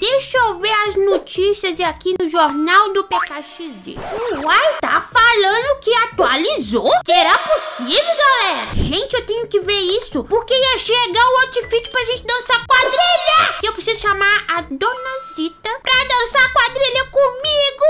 Deixa eu ver as notícias aqui no jornal do PKXD. Uai, tá falando que atualizou? Será possível, galera? Gente, eu tenho que ver isso, porque ia chegar o outfit pra gente dançar quadrilha. E eu preciso chamar a Dona Zita pra dançar quadrilha comigo.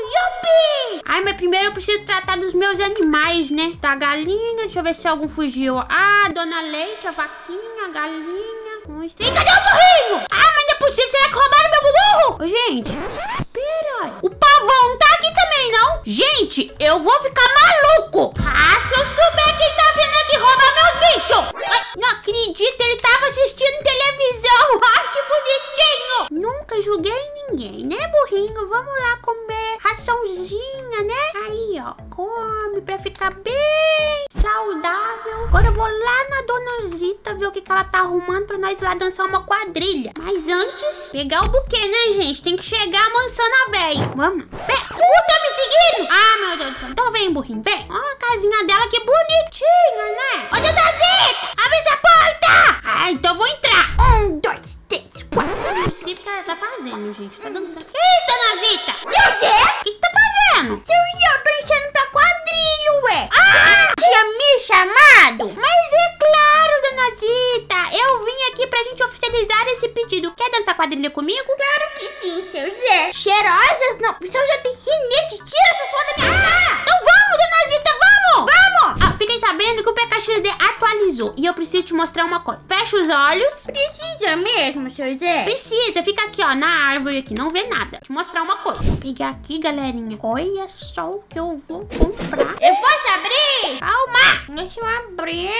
Yupi! Ai, mas primeiro eu preciso tratar dos meus animais, né? Tá, galinha, deixa eu ver se algum fugiu. Ah, Dona Leite, a vaquinha, a galinha. Cadê o burrinho? Ah, mas não é possível, será que roubaram meu burro? Ô, gente, espera. O pavão não tá aqui também, não? Gente, eu vou ficar maluco. Ah, se eu souber quem tá vindo aqui roubar meus bichos. Ai, não acredito, ele tava assistindo televisão. Ah, que bonitinho. Nunca julguei ninguém, né, burrinho? Vamos lá comer raçãozinha, né? Aí, ó, come pra ficar bem saudável. Agora eu vou lá na Dona Zita ver o que ela tá arrumando pra nós ir lá dançar uma quadrilha. Mas antes, pegar o buquê, né, gente? Tem que chegar amansando a véia. Vamos. Tá me seguindo? Ah, meu Deus do céu. Então vem, burrinho, vem. Olha a casinha dela, que bonitinha, né? Ô, Dona Zita, abre essa porta! Ah, então eu vou entrar. 1, 2, 3, 4. Não é possível que ela tá fazendo, gente. Tá dançando. Que isso, Dona Zita? Meu Deus! O que tá fazendo? Seu Jô, brincando pra quadrilho, ué. Ah! Tinha me chamado? Mas é claro, Dona Zita. Eu vim aqui pra gente oficializar esse pedido. Quer dançar quadrilha comigo? Claro que sim, seu Jô. Cheirosas não. Seu Jô tem rinite. Tira essa flor da minha cara. Então vamos, Dona Zita, vamos! Vamos! Ah, fiquei sabendo que o PKXD atualizou. E eu preciso te mostrar uma coisa. Fecha os olhos. Precisa mesmo, seu José? Precisa. Fica aqui, ó, na árvore aqui. Não vê nada. Vou te mostrar uma coisa. Vou pegar aqui, galerinha. Olha só o que eu vou comprar. Eu posso abrir? Calma. Deixa eu abrir.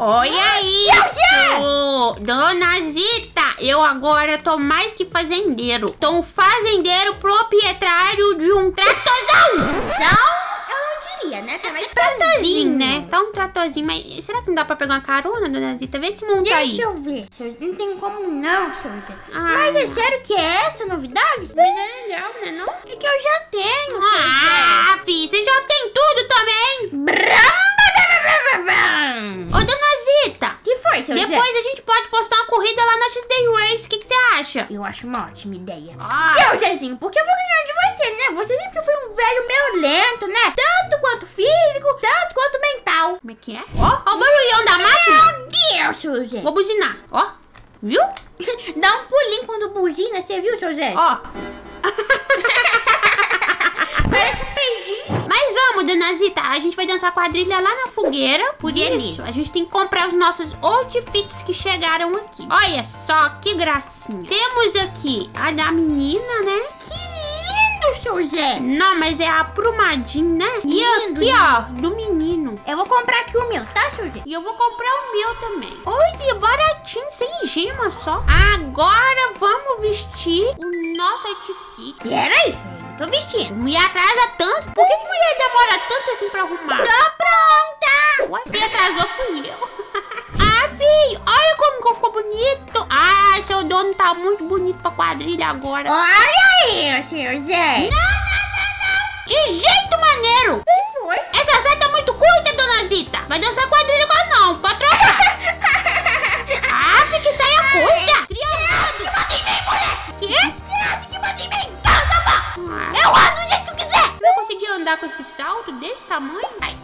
Olha isso! Dona Zita, eu agora tô mais que fazendeiro. Tô um fazendeiro proprietário de um tratorzão. Né? Tá mais tratorzinho, né? Tá um tratorzinho, mas será que não dá pra pegar uma carona, Dona Zita? Vê se monta. Deixa aí. Deixa eu ver. Não tem como não, seu Zé. Mas é sério que é essa novidade? Mas é legal, né, não? É que eu já tenho. Ah, fi, você já tem tudo também. Ô, Dona Zita. Que foi, seu Zé? Depois a gente pode postar uma corrida lá na XD Race. O que você acha? Eu acho uma ótima ideia. Seu Zézinho, porque eu vou ganhar de você, né? Você sempre foi um velho meio lento, né? Tanto quanto físico, tanto quanto mental. Como é que é? Ó o barulhão da máquina. Meu Deus, seu Zé. Vou buzinar, ó. Viu? Dá um pulinho quando buzina, você viu, seu Zé? Ó. Parece um peidinho. Mas vamos, Dona Zita, a gente vai dançar quadrilha lá na fogueira. Por isso, a gente tem que comprar os nossos outfits que chegaram aqui. Olha só, que gracinha. Temos aqui a da menina, né? Que seu Zé. Não, mas é aprumadinho, né? E lindo, aqui, lindo. Ó, do menino. Eu vou comprar aqui o meu, tá, seu Zé? E eu vou comprar o meu também. Olha, baratinho, sem gema só. Agora vamos vestir o nosso outfit. Peraí, eu tô vestindo. As mulher atrasa tanto. Por que a mulher demora tanto assim pra arrumar? Tô pronta! Ué, quem atrasou fui eu. Ah, filho, olha como que ficou bonito. Ah, seu dono tá muito bonito pra quadrilha agora. Olha aí, seu Zé. Não, não, não, não. De jeito maneiro. O que foi? Essa saia tá muito curta, Dona Zita. Vai dançar quadrilha agora não, pode trocar. Ah, filho, que saia curta. Você acha que bate em mim, moleque? Que? Você acha que bate em mim? Calma, pá. Eu ando do jeito que eu quiser. Não consegui andar com esse salto desse tamanho? Ai.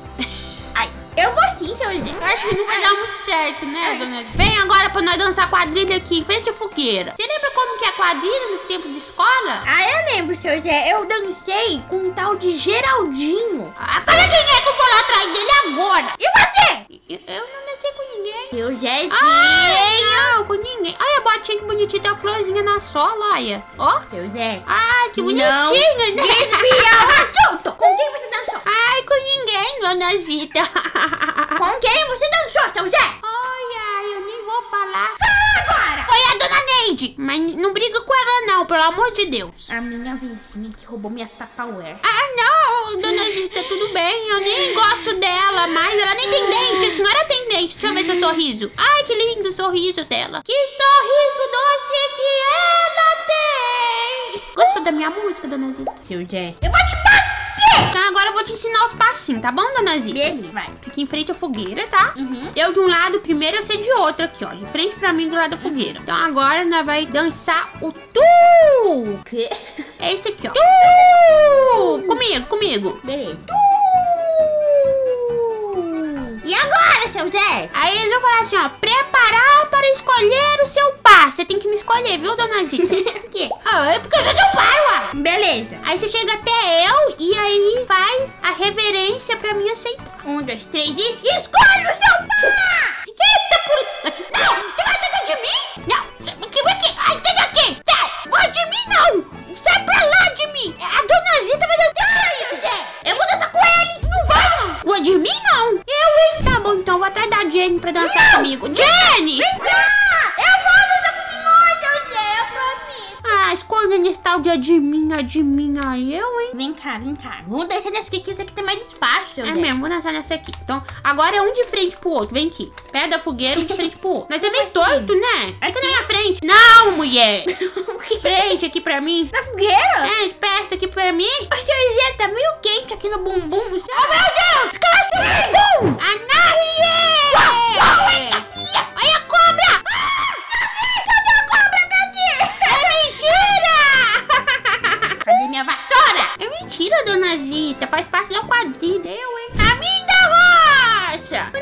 Eu vou sim, seu Zé. Eu acho que não vai dar muito certo, né, Dona Zita? Vem agora pra nós dançar quadrilha aqui em frente à fogueira. Você lembra como que é quadrilha nos tempos de escola? Ah, eu lembro, seu Zé. Eu dancei com um tal de Geraldinho. Ah, fala quem é que eu vou lá atrás dele agora. E você? Eu não dancei com ninguém. Seu Zézinho. Ah, não, com ninguém. Olha a botinha que bonitinha, tem a florzinha na sola, olha. Ó. Seu Zé. Ah, que bonitinha, né? Desviar o assunto. Com quem você dançou? Ai, com ninguém, Dona Zita. Com quem você dançou, seu Zé? Olha, eu nem vou falar. Fala agora! Foi a Dona Neide. Mas não briga com ela não, pelo amor de Deus. A minha vizinha que roubou minhas Tupperware. Ah, não, Dona Zita, tudo bem. Eu nem gosto dela, mas ela nem tem dente. A senhora tem dente. Deixa eu ver seu sorriso. Ai, que lindo o sorriso dela. Que sorriso doce que ela tem. Gostou da minha música, Dona Zita? Seu Zé, eu vou te bater! Então agora eu vou te ensinar os passinhos, tá bom, donazinha? Beleza, vai. Aqui em frente à fogueira, tá? Uhum. Eu de um lado primeiro, eu sei de outro aqui, ó. De frente pra mim, do lado da fogueira. Então agora nós vai dançar o tu. O quê? É isso aqui, ó. Tu! Comigo. Beleza. Tu! E agora, seu Zé? Aí eles vão falar assim, ó. Preparar para escolher o seu par. Você tem que me escolher, viu, dona Zita? Por quê? Ah, é porque eu sou seu par, ué. Beleza. Aí você chega até eu e aí faz a reverência pra mim aceitar. 1, 2, 3 e... Escolhe o seu par! Que é isso? Não! Você vai tentar de mim? Não! Que? Ai, tem aqui! Sai! Vai de mim, não! Sai pra lá de mim! A dona Zita vai dançar! Eu vou dançar com ele! Não vai! Vai de mim, não! Eu, hein? Tá bom, então vou atrás da Jenny pra dançar comigo. Jenny! Vem cá! Eu vou dançar com nós, seu Zé! Eu prometo! Ah, escolhendo esse tal de adivinha eu, hein? Vem cá. Vamos dançar nessa aqui, que essa aqui tem mais espaço, seu Zé. É mesmo, vou dançar nessa aqui. Então, agora é um de frente pro outro. Vem aqui. Perto da fogueira, um de frente pro outro. Mas é meio torto, né? Fica na minha frente. Não, mulher! Frente aqui pra mim. Na fogueira? É, perto aqui pra mim. O seu Zé tá meio quente aqui no bumbum. Oh, meu Deus! Escala o bumbum! Anarrie! Olha a cobra! Cadê a cobra? É mentira! Cadê minha vassoura? É mentira, dona Zita. Faz parte do quadrinho, eu, hein? A minha da rocha!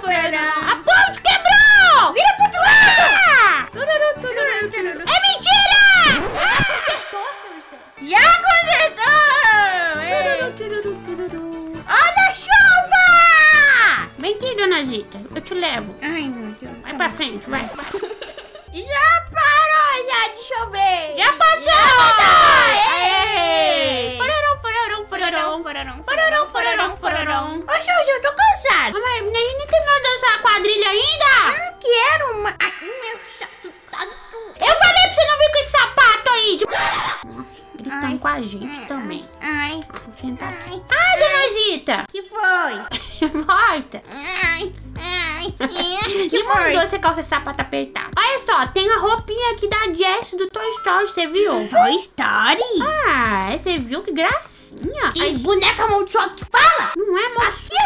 Furarão. A ponte quebrou! Vira pro outro lado! É mentira! Acertou, seu Zé? Já acertou! Olha a chuva! Vem aqui, dona Zita. Eu te levo. Ai, meu Deus. Vai pra frente, vai. Já parou já de chover! Já passou! Furarão. Ô, seu Zé, eu tô cansado. Mas a gente nem terminou de dançar a quadrilha ainda? Eu não quero, mas... Eu falei pra você não vir com esse sapato aí. Gritando com a gente também. Vou sentar aqui. Ai, dona Zita. Que foi? Morta. Que mandou você calça esse sapato apertado? Olha só, tem a roupinha aqui da Jessie do Toy Story, você viu? Toy Story? Ah, você viu? Que gracinha. Aqueles bonecos amaldiçoados que fala? Não é amaldiçoado.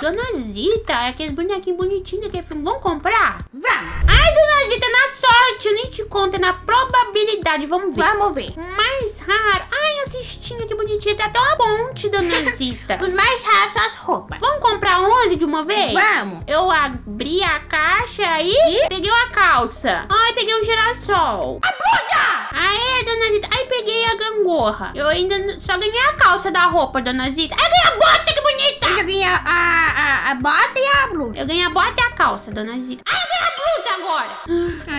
Dona Zita, é aqueles bonequinhos bonitinhos daquele filme. Vamos comprar? Vamos. Ai, dona Zita, na sorte, eu nem te conto, é na probabilidade. Vamos ver. Mais raro. Ai, a cestinha que bonitinha. Tem até uma monte, dona Zita. Os mais raros são as roupas. Vamos comprar 11 de uma vez? Vamos. Eu abri a caixa aí e peguei uma calça. Ai, peguei um girassol. A blusa! Aê, dona Zita. Aí peguei a gangorra. Eu ainda só ganhei a calça da roupa, dona Zita. Ai, ganhei a bota, que bonita! Eu já ganhei a bota e a blusa. Eu ganhei a bota e a calça, dona Zita. Ai, eu ganhei a blusa agora.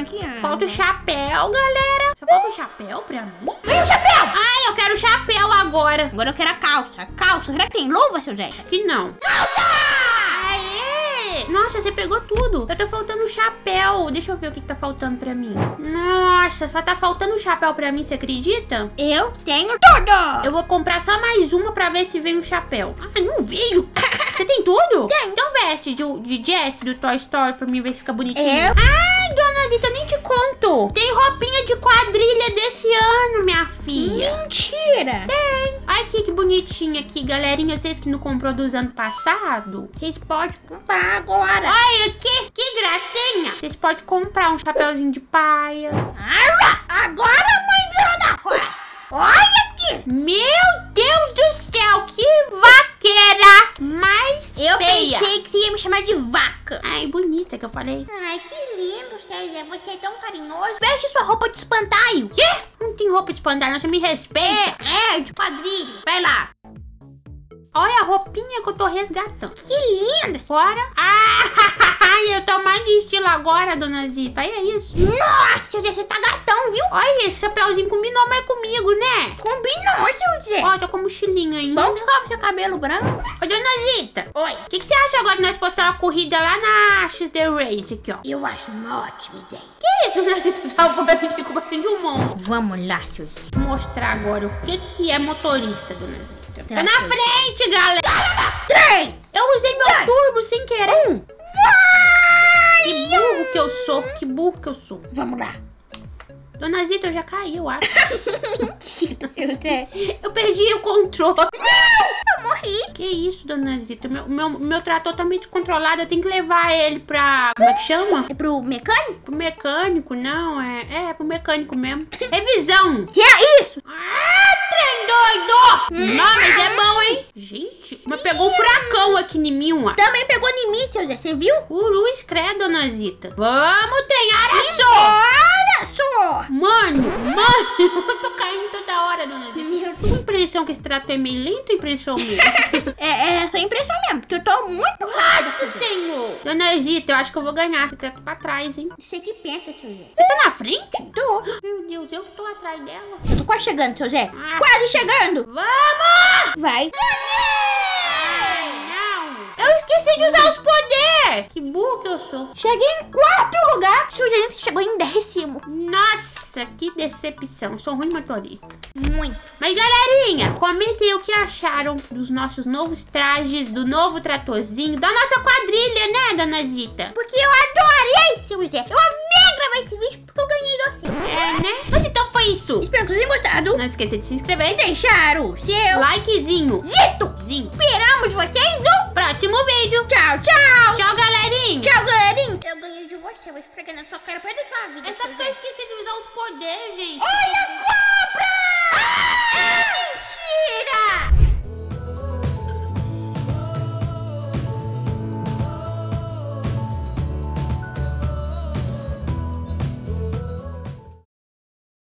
Aqui, falta o chapéu, galera. Só falta o chapéu pra mim? Vem o chapéu! Ai, eu quero o chapéu agora. Agora eu quero a calça. Será que tem luva, seu Zé? Acho que não. Calça! Nossa, você pegou tudo. Só tá faltando um chapéu. Deixa eu ver o que tá faltando pra mim. Nossa, só tá faltando um chapéu pra mim, você acredita? Eu tenho tudo. Eu vou comprar só mais uma pra ver se vem um chapéu. Ah, não veio. Você tem tudo? Tem. Então veste de Jessie do Toy Story pra mim ver se fica bonitinho. Ai, dona Zita, nem te conto. Tem roupinha de quadrilha desse ano, minha filha. Mentira. Tem. Olha aqui que bonitinha aqui, galerinha. Vocês que não comprou dos anos passados, vocês podem comprar agora. Olha aqui, que gracinha. Vocês podem comprar um chapéuzinho de paia. Agora a mãe virou da roça. Olha aqui. Meu Deus do céu, que vaqueira mais feia. Eu pensei que você ia me chamar de vaca. Ai, bonita que eu falei. Ai, que lindo, César. Você é tão carinhoso. Veste sua roupa de espantalho. Quê? Não tem roupa de espantalho, não, você me respeita. É de quadrilha. Vai lá. Olha a roupinha que eu tô resgatando. Que linda! Fora. Ah, eu tô mais de estilo agora, dona Zita. Olha isso. Nossa, você tá gatão, viu? Olha esse chapéuzinho combinou mais comigo, né? Combinou, seu Zé. Ó, tô com mochilinha ainda. Bom, sobe seu cabelo branco. Ô, dona Zita. Oi. O que você acha agora de nós postar uma corrida lá na XD Race aqui, ó? Eu acho uma ótima ideia. Que isso, dona Zita? Só o bebê ficou batendo de um monstro. Vamos lá, seu Zé. Vou mostrar agora o que é motorista, dona Zita. Tá na frente, galera. 3. Eu usei meu turbo sem querer. 1. Vai! Que burro que eu sou. Vamos lá. Dona Zita, eu já caí, eu acho. Mentira, Zé. Eu perdi o controle. Não, eu morri. Que isso, Dona Zita? Meu trator tá meio descontrolado. Eu tenho que levar ele pra... Como é que chama? É pro mecânico? Pro mecânico, não. É pro mecânico mesmo. Revisão. Que é isso? Ah, trem doido. Não, mas é bom, hein? Gente, mas pegou um furacão aqui em mim, ó. Também pegou em mim, seu Zé. Você viu? O Luiz credo, Dona Zita. Vamos treinar a só. Mano, eu tô caindo toda hora, Dona Zita. Tô com impressão que esse trato é meio lento, impressão mesmo. É só impressão mesmo, porque eu tô muito rápido. Nossa, senhor. Dona Zita, eu acho que eu vou ganhar esse trato pra trás, hein? Não sei o que pensa, seu Zé. Você tá na frente? Tô. Meu Deus, eu que tô atrás dela. Eu tô quase chegando, seu Zé. Quase chegando. Vamos! Vai. Eu esqueci de usar os poderes. Que burro que eu sou. Cheguei em 4º lugar. O seu gerente chegou em 10º. Nossa, que decepção. Sou ruim motorista. Muito. Mas, galerinha, comentem o que acharam dos nossos novos trajes, do novo tratorzinho, da nossa quadrilha, né, Dona Zita? Porque eu adorei, seu Zé. Eu amei gravar esse vídeo porque eu ganhei docinho. É, né? Mas então foi isso. Espero que vocês tenham gostado. Não esqueça de se inscrever e deixar o seu likezinho. Zitozinho. Esperamos vocês no próximo vídeo. Tchau, tchau. Tchau, galerinha. Tchau, galerinha. Eu ganhei de você, eu vou esfregar na sua cara pra perder sua vida. É só porque eu esqueci de usar os poderes, gente. Olha a cobra! Ah, mentira!